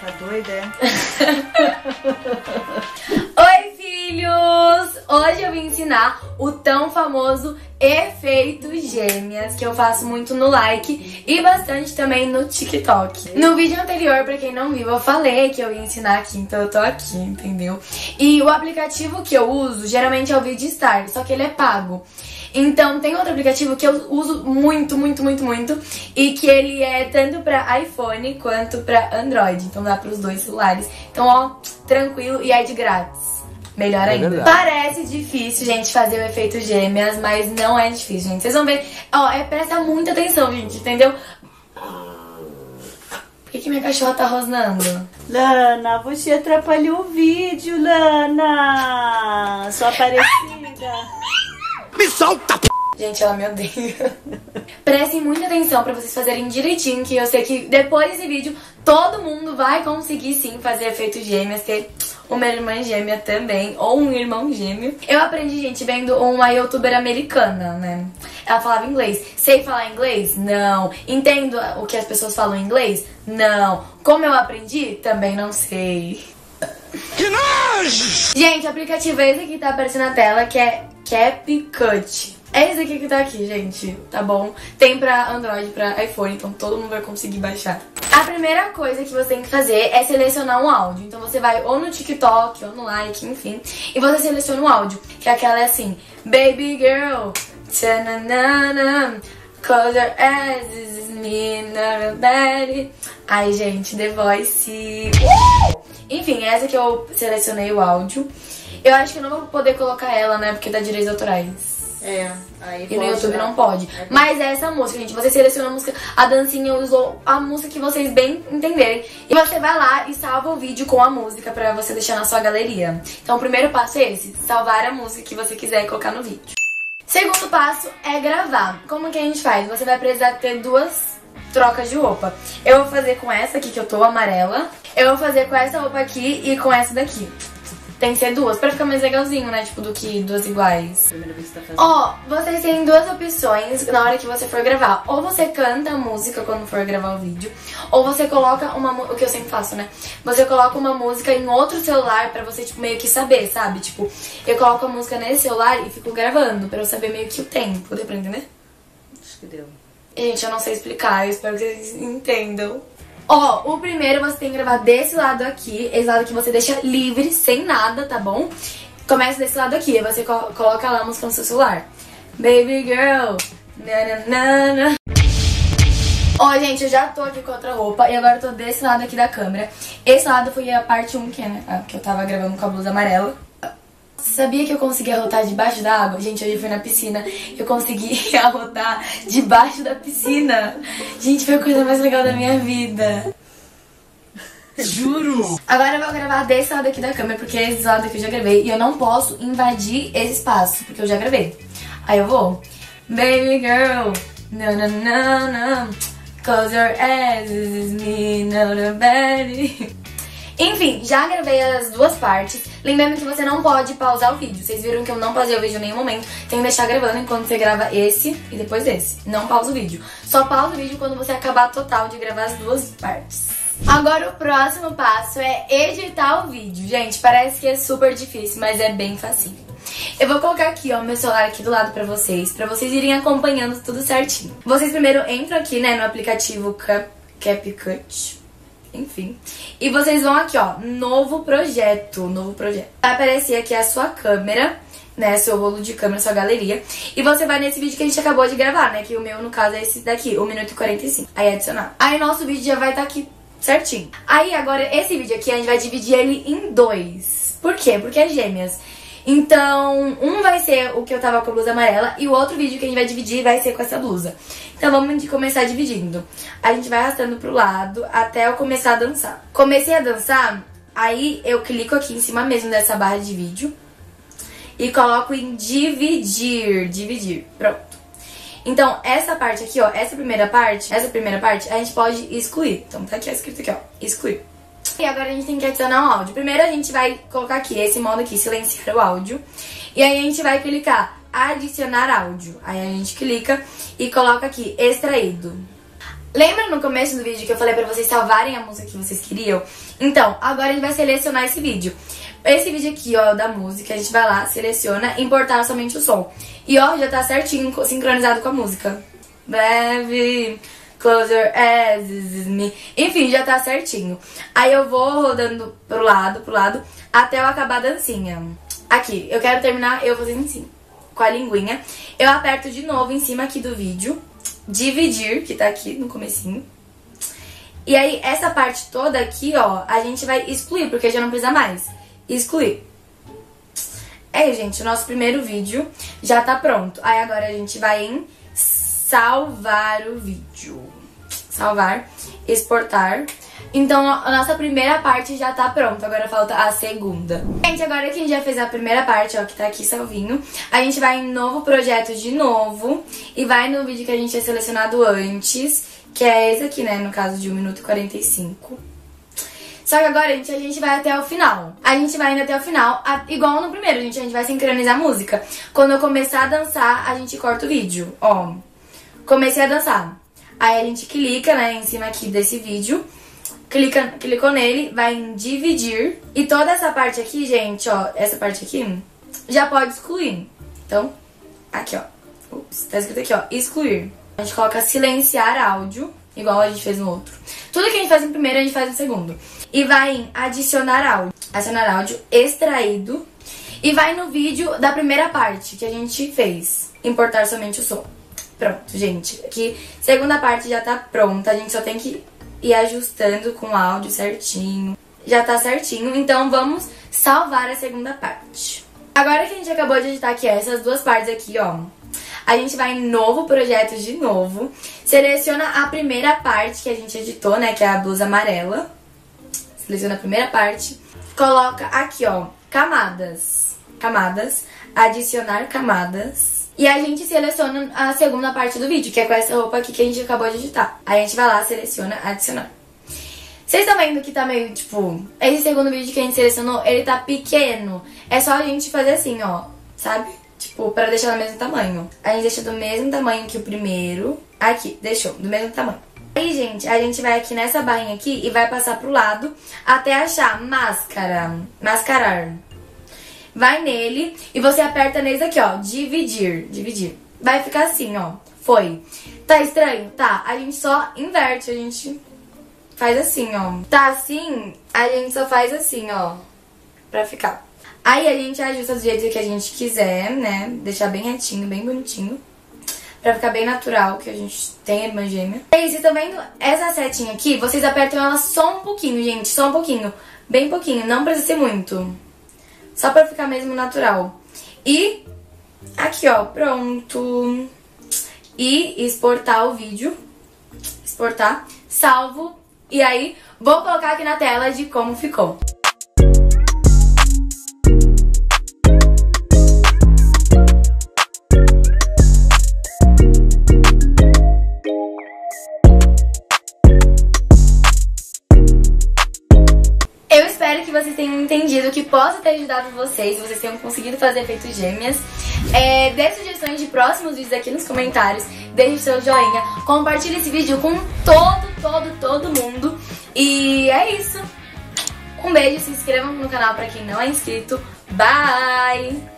Tá doida, é? Oi, filhos! Hoje eu vim ensinar o tão famoso efeito gêmeas, que eu faço muito no Likee e bastante também no TikTok. No vídeo anterior, pra quem não viu, eu falei que eu ia ensinar aqui, então eu tô aqui, entendeu? E o aplicativo que eu uso, geralmente é o Video Star, só que ele é pago. Então tem outro aplicativo que eu uso muito e que ele é tanto pra iPhone quanto pra Android, então dá pros dois celulares. Então ó, tranquilo e é de grátis. Melhor ainda. Parece difícil, gente, fazer o efeito gêmeas, mas não é difícil, gente. Vocês vão ver. Ó, presta muita atenção, gente, entendeu? Por que minha cachorra tá rosnando? Lana, você atrapalhou o vídeo, Lana! Sua parecida. Me solta, p... Gente, ela me odeia. Prestem muita atenção pra vocês fazerem direitinho, que eu sei que depois desse vídeo todo mundo vai conseguir sim fazer efeito gêmeas, ter uma irmã gêmea também, ou um irmão gêmeo. Eu aprendi, gente, vendo uma youtuber americana, né? Ela falava inglês. Sei falar inglês? Não. Entendo o que as pessoas falam em inglês? Não. Como eu aprendi? Também não sei. Que nojo! Gente, o aplicativo é esse aqui que tá aparecendo na tela, que é CapCut. É esse aqui que tá aqui, gente, tá bom? Tem pra Android, pra iPhone, então todo mundo vai conseguir baixar. A primeira coisa que você tem que fazer é selecionar um áudio. Então você vai ou no TikTok, ou no Likee, enfim, e você seleciona um áudio, que aquela é assim: Baby girl, tananana, cause your ass is me, not daddy. Ai, gente, The Voice. Enfim, essa que eu selecionei o áudio. Eu acho que eu não vou poder colocar ela, né, porque dá direitos autorais. É, aí e no YouTube não pode. Mas é essa música, gente. Você seleciona a música, a dancinha usou a música que vocês bem entenderem. E você vai lá e salva o vídeo com a música pra você deixar na sua galeria. Então o primeiro passo é esse: salvar a música que você quiser colocar no vídeo. Segundo passo é gravar. Como que a gente faz? Você vai precisar ter duas trocas de roupa. Eu vou fazer com essa aqui, que eu tô amarela. Eu vou fazer com essa roupa aqui e com essa daqui. Tem que ser duas, pra ficar mais legalzinho, né? Tipo, do que duas iguais. Primeira vez que tá fazendo. Ó, vocês têm duas opções na hora que você for gravar. Ou você canta a música quando for gravar o vídeo, ou você coloca uma... O que eu sempre faço, né? Você coloca uma música em outro celular pra você, tipo, meio que saber, sabe? Tipo, eu coloco a música nesse celular e fico gravando, pra eu saber meio que o tempo. Deu pra entender? Acho que deu. Gente, eu não sei explicar, eu espero que vocês entendam. Ó, o primeiro você tem que gravar desse lado aqui, esse lado que você deixa livre, sem nada, tá bom? Começa desse lado aqui, aí você coloca lá a música no seu celular. Baby girl, nananana. Ó, gente, eu já tô aqui com outra roupa e agora eu tô desse lado aqui da câmera. Esse lado foi a parte 1, que é, né? Ah, que eu tava gravando com a blusa amarela. Você sabia que eu consegui arrotar debaixo da água? Gente, hoje eu fui na piscina, eu consegui arrotar debaixo da piscina. Gente, foi a coisa mais legal da minha vida. Juro! Agora eu vou gravar desse lado aqui da câmera, porque esse lado aqui eu já gravei. E eu não posso invadir esse espaço, porque eu já gravei. Aí eu vou... Baby girl, no, no, no, no, cause your ass is me, no, no, baby. Enfim, já gravei as duas partes. Lembrando que você não pode pausar o vídeo. Vocês viram que eu não pausei o vídeo em nenhum momento. Tem que deixar gravando enquanto você grava esse e depois esse. Não pausa o vídeo. Só pausa o vídeo quando você acabar total de gravar as duas partes. Agora o próximo passo é editar o vídeo. Gente, parece que é super difícil, mas é bem facinho. Eu vou colocar aqui, ó, meu celular aqui do lado pra vocês irem acompanhando tudo certinho. Vocês primeiro entram aqui, né, no aplicativo CapCut. Enfim, e vocês vão aqui, ó, novo projeto, Vai aparecer aqui a sua câmera, né, seu rolo de câmera, sua galeria. E você vai nesse vídeo que a gente acabou de gravar, né, que o meu, no caso, é esse daqui, 1 minuto e 45. Aí adicionar. Aí nosso vídeo já vai estar aqui certinho. Aí agora, esse vídeo aqui, a gente vai dividir ele em dois. Por quê? Porque é gêmeas. Então, um vai ser o que eu tava com a blusa amarela e o outro vídeo que a gente vai dividir vai ser com essa blusa. Então vamos começar dividindo. A gente vai arrastando pro lado até eu começar a dançar. Comecei a dançar, aí eu clico aqui em cima mesmo dessa barra de vídeo e coloco em dividir, pronto. Então essa parte aqui, ó, essa primeira parte a gente pode excluir. Então tá aqui escrito aqui, ó, excluir. E agora a gente tem que adicionar um áudio. Primeiro a gente vai colocar aqui, esse modo aqui, silenciar o áudio. E aí a gente vai clicar adicionar áudio. Aí a gente clica e coloca aqui, extraído. Lembra no começo do vídeo que eu falei pra vocês salvarem a música que vocês queriam? Então, agora a gente vai selecionar esse vídeo. Esse vídeo aqui, ó, da música, a gente vai lá, seleciona, importar somente o som. E, ó, já tá certinho, sincronizado com a música. Baby, close your eyes, this is me. Enfim, já tá certinho. Aí eu vou rodando pro lado, até eu acabar a dancinha. Aqui, eu quero terminar, eu fazendo assim, com a linguinha. Eu aperto de novo em cima aqui do vídeo. Dividir, que tá aqui no comecinho. E aí, essa parte toda aqui, ó, a gente vai excluir, porque já não precisa mais. Excluir. É, gente, o nosso primeiro vídeo já tá pronto. Aí agora a gente vai em salvar o vídeo. Salvar, exportar. Então, a nossa primeira parte já tá pronta, agora falta a segunda. Gente, agora que a gente já fez a primeira parte, ó, que tá aqui salvinho, a gente vai em novo projeto de novo e vai no vídeo que a gente tinha selecionado antes, que é esse aqui, né, no caso de 1 minuto e 45. Só que agora, gente, a gente vai até o final. A gente vai indo até o final, igual no primeiro, gente, a gente vai sincronizar a música. Quando eu começar a dançar, a gente corta o vídeo, ó. Comecei a dançar. Aí a gente clica, né, em cima aqui desse vídeo. Clicou nele, vai em dividir. E toda essa parte aqui, gente, ó, essa parte aqui, já pode excluir. Então, aqui, ó. Ups, tá escrito aqui, ó, excluir. A gente coloca silenciar áudio, igual a gente fez no outro. Tudo que a gente faz no primeiro, a gente faz no segundo. E vai em adicionar áudio. Adicionar áudio, extraído. E vai no vídeo da primeira parte que a gente fez. Importar somente o som. Pronto, gente. Aqui, segunda parte já tá pronta. A gente só tem que... e ajustando com o áudio certinho. Já tá certinho, então vamos salvar a segunda parte. Agora que a gente acabou de editar aqui essas duas partes aqui, ó, a gente vai em novo projeto de novo, seleciona a primeira parte que a gente editou, né, que é a blusa amarela. Seleciona a primeira parte, coloca aqui, ó, camadas. Camadas, adicionar camadas. E a gente seleciona a segunda parte do vídeo, que é com essa roupa aqui que a gente acabou de editar. Aí a gente vai lá, seleciona, adicionar. Vocês estão vendo que tá meio, tipo... esse segundo vídeo que a gente selecionou, ele tá pequeno. É só a gente fazer assim, ó, sabe? Tipo, pra deixar do mesmo tamanho. A gente deixa do mesmo tamanho que o primeiro. Aqui, deixou, do mesmo tamanho. Aí, gente, a gente vai aqui nessa barrinha aqui e vai passar pro lado até achar máscara. Mascarar. Vai nele e você aperta nesse aqui, ó, dividir. Vai ficar assim, ó, foi. Tá estranho? Tá. A gente só inverte, a gente faz assim, ó. Tá assim, a gente só faz assim, ó, pra ficar. Aí a gente ajusta do jeito que a gente quiser, né, deixar bem retinho, bem bonitinho. Pra ficar bem natural, que a gente tem irmã gêmea. E aí, vocês estão vendo essa setinha aqui? Vocês apertam ela só um pouquinho, gente, só um pouquinho. Bem pouquinho, não precisa ser muito. Só pra ficar mesmo natural. E aqui, ó, pronto. E exportar o vídeo. Exportar. Salvo. E aí, vou colocar aqui na tela de como ficou. Vocês tenham entendido, que possa ter ajudado vocês, vocês tenham conseguido fazer efeitos gêmeas. Dê sugestões de próximos vídeos aqui nos comentários, deixe seu joinha, compartilhe esse vídeo com todo mundo. E é isso. Um beijo, se inscrevam no canal pra quem não é inscrito. Bye!